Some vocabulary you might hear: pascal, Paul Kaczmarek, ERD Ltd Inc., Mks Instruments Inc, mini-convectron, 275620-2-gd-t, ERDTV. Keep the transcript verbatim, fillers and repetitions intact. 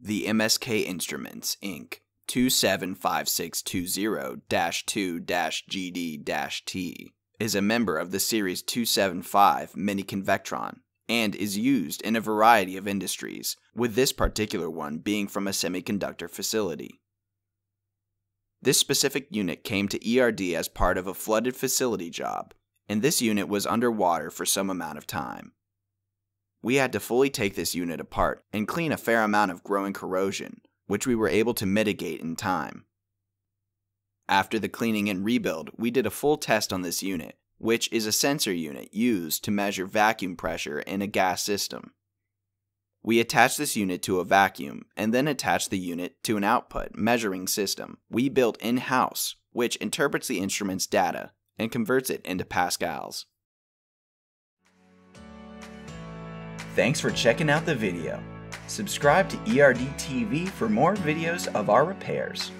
The M S K Instruments, Incorporated two seven five six two zero dash two dash G D dash T is a member of the Series two seventy-five mini-convectron and is used in a variety of industries, with this particular one being from a semiconductor facility. This specific unit came to E R D as part of a flooded facility job, and this unit was underwater for some amount of time. We had to fully take this unit apart and clean a fair amount of growing corrosion, which we were able to mitigate in time. After the cleaning and rebuild, we did a full test on this unit, which is a sensor unit used to measure vacuum pressure in a gas system. We attached this unit to a vacuum and then attached the unit to an output measuring system we built in-house, which interprets the instrument's data and converts it into pascals. Thanks for checking out the video. Subscribe to E R D T V for more videos of our repairs.